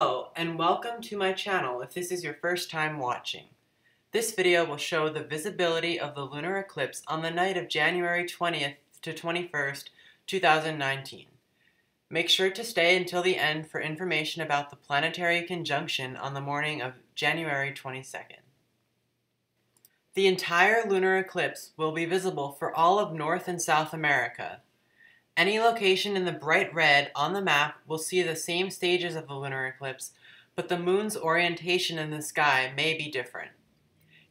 Hello and welcome to my channel if this is your first time watching. This video will show the visibility of the lunar eclipse on the night of January 20th to 21st, 2019. Make sure to stay until the end for information about the planetary conjunction on the morning of January 22nd. The entire lunar eclipse will be visible for all of North and South America. Any location in the bright red on the map will see the same stages of the lunar eclipse, but the moon's orientation in the sky may be different.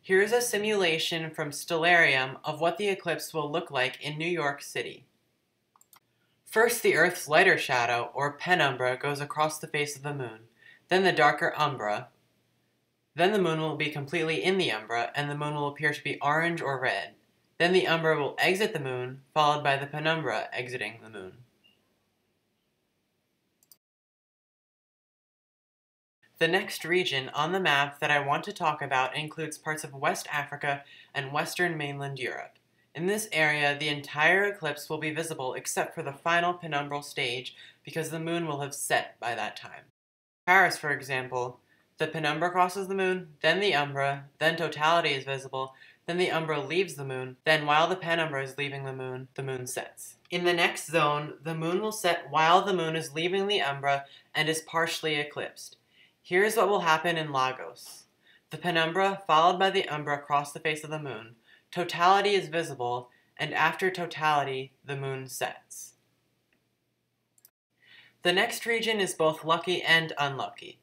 Here is a simulation from Stellarium of what the eclipse will look like in New York City. First, the Earth's lighter shadow, or penumbra, goes across the face of the moon, then the darker umbra. Then the moon will be completely in the umbra, and the moon will appear to be orange or red. Then the umbra will exit the moon, followed by the penumbra exiting the moon. The next region on the map that I want to talk about includes parts of West Africa and Western mainland Europe. In this area, the entire eclipse will be visible except for the final penumbral stage because the moon will have set by that time. Paris, for example, the penumbra crosses the moon, then the umbra, then totality is visible, then the umbra leaves the moon, then while the penumbra is leaving the moon sets. In the next zone, the moon will set while the moon is leaving the umbra and is partially eclipsed. Here is what will happen in Lagos. The penumbra followed by the umbra cross the face of the moon. Totality is visible, and after totality, the moon sets. The next region is both lucky and unlucky.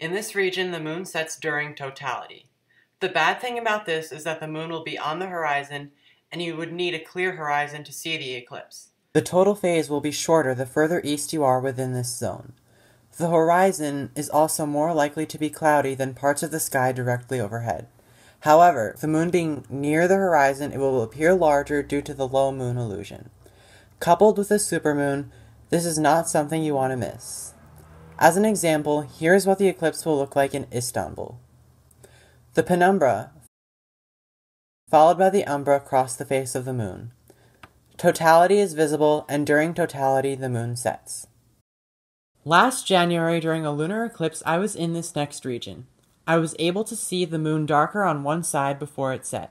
In this region, the moon sets during totality. The bad thing about this is that the moon will be on the horizon, and you would need a clear horizon to see the eclipse. The total phase will be shorter the further east you are within this zone. The horizon is also more likely to be cloudy than parts of the sky directly overhead. However, the moon being near the horizon, it will appear larger due to the low moon illusion. Coupled with a supermoon, this is not something you want to miss. As an example, here is what the eclipse will look like in Istanbul. The penumbra, followed by the umbra, cross the face of the moon. Totality is visible, and during totality, the moon sets. Last January, during a lunar eclipse, I was in this next region. I was able to see the moon darker on one side before it set.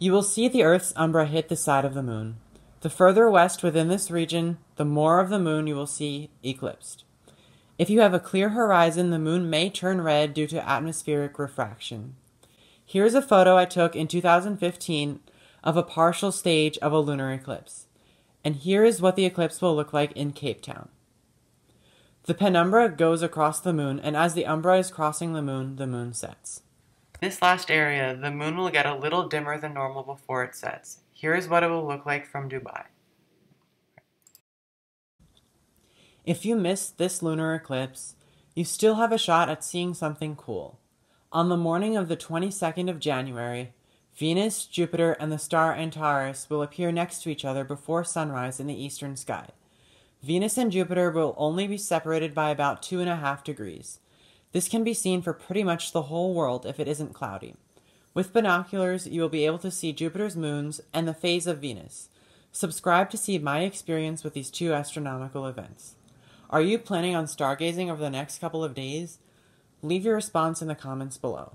You will see the Earth's umbra hit the side of the moon. The further west within this region, the more of the moon you will see eclipsed. If you have a clear horizon, the moon may turn red due to atmospheric refraction. Here is a photo I took in 2015 of a partial stage of a lunar eclipse. And here is what the eclipse will look like in Cape Town. The penumbra goes across the moon, and as the umbra is crossing the moon sets. In this last area, the moon will get a little dimmer than normal before it sets. Here is what it will look like from Dubai. If you missed this lunar eclipse, you still have a shot at seeing something cool. On the morning of the 22nd of January, Venus, Jupiter, and the star Antares will appear next to each other before sunrise in the eastern sky. Venus and Jupiter will only be separated by about 2.5 degrees. This can be seen for pretty much the whole world if it isn't cloudy. With binoculars, you will be able to see Jupiter's moons and the phase of Venus. Subscribe to see my experience with these two astronomical events. Are you planning on stargazing over the next couple of days? Leave your response in the comments below.